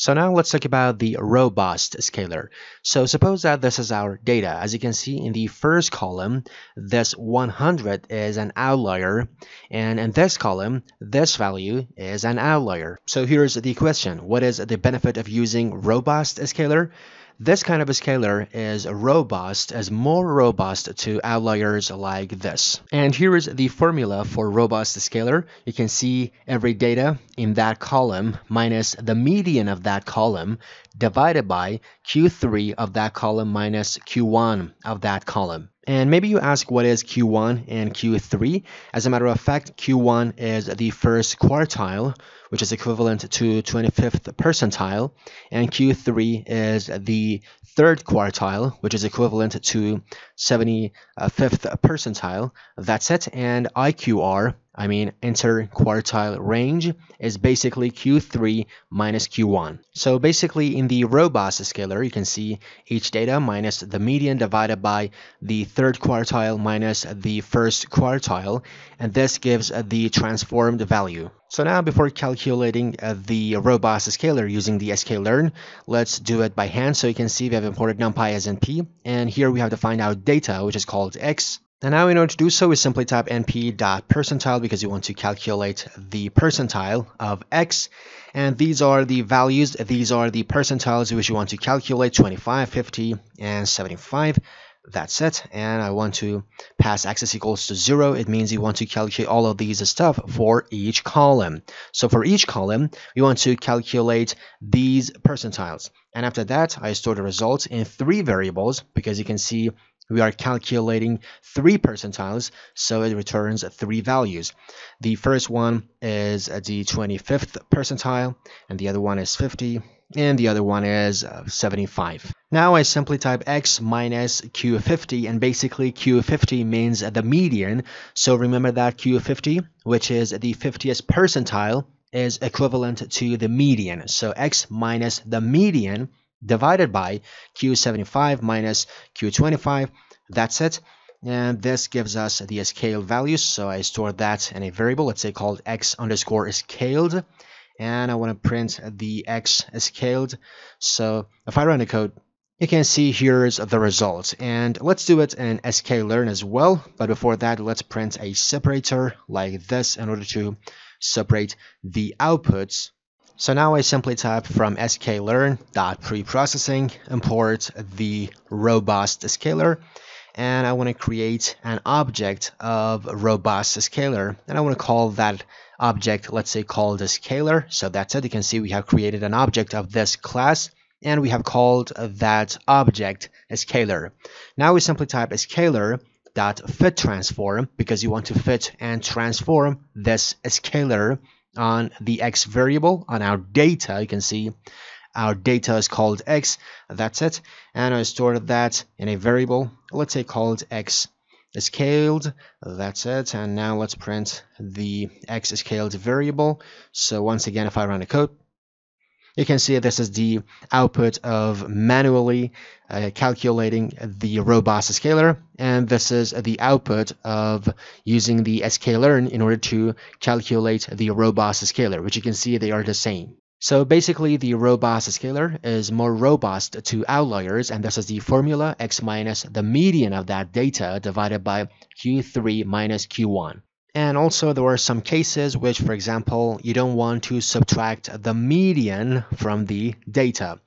So now let's talk about the robust scaler. So suppose that this is our data. As you can see in the first column, this 100 is an outlier, and in this column, this value is an outlier. So here's the question: what is the benefit of using robust scaler? This kind of a scaler is robust, is more robust to outliers like this. And here is the formula for robust scaler. You can see every data in that column minus the median of that column divided by Q3 of that column minus Q1 of that column. And maybe you ask, what is Q1 and Q3? As a matter of fact, Q1 is the first quartile, which is equivalent to 25th percentile, and Q3 is the third quartile, which is equivalent to 75th percentile. That's it. And IQR, I mean interquartile range, is basically Q3 minus Q1. So basically in the robust scaler, you can see each data minus the median divided by the third quartile minus the first quartile, and this gives the transformed value. So now, before calculating the robust scaler using the scikit-learn, let's do it by hand. So you can see we have imported NumPy as NP, and here we have to find out data, which is called X. And now, in order to do so, we simply type np.percentile because you want to calculate the percentile of X. And these are the values, these are the percentiles which you want to calculate: 25, 50, and 75. That's it. And I want to pass X is equals to 0. It means you want to calculate all of these stuff for each column. So for each column, you want to calculate these percentiles. And after that, I store the results in three variables because you can see we are calculating three percentiles, so it returns three values. The first one is the 25th percentile, and the other one is 50, and the other one is 75. Now I simply type X minus Q50, and basically Q50 means the median. So remember that Q50, which is the 50th percentile, is equivalent to the median. So X minus the median divided by Q75 minus Q25. That's it. And this gives us the scale values. So I store that in a variable, let's say called X underscore scaled. And I want to print the X scaled. So if I run the code, you can see here's the result. And let's do it in scikit-learn as well. But before that, let's print a separator like this in order to separate the outputs. So now I simply type from scikit-learn.preprocessing, import the robust scaler. And I want to create an object of robust scaler, and I want to call that object, let's say called a scalar. So that's it. You can see we have created an object of this class, and we have called that object a scalar. Now we simply type a scalar dot fit transform because you want to fit and transform this scalar on the X variable, on our data. You can see our data is called X. That's it. And I stored that in a variable, let's say called X scaled. That's it. And now let's print the X scaled variable. So once again, if I run the code, you can see this is the output of manually calculating the robust scaler, and this is the output of using the scikit-learn in order to calculate the robust scaler, which you can see they are the same. So basically, the robust scaler is more robust to outliers, and this is the formula: X minus the median of that data divided by Q3 minus Q1. And also, there are some cases which, for example, you don't want to subtract the median from the data.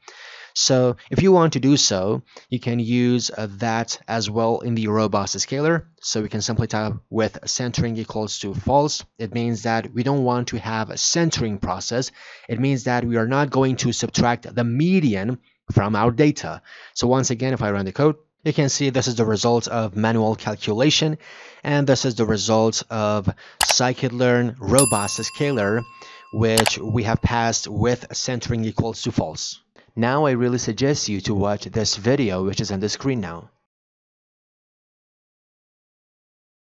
So if you want to do so, you can use that as well in the robust scaler. So we can simply type with centering equals to false. It means that we don't want to have a centering process. It means that we are not going to subtract the median from our data. So once again, if I run the code, you can see this is the result of manual calculation, and this is the result of scikit-learn robust scaler, which we have passed with centering equals to false. Now I really suggest you to watch this video, which is on the screen now.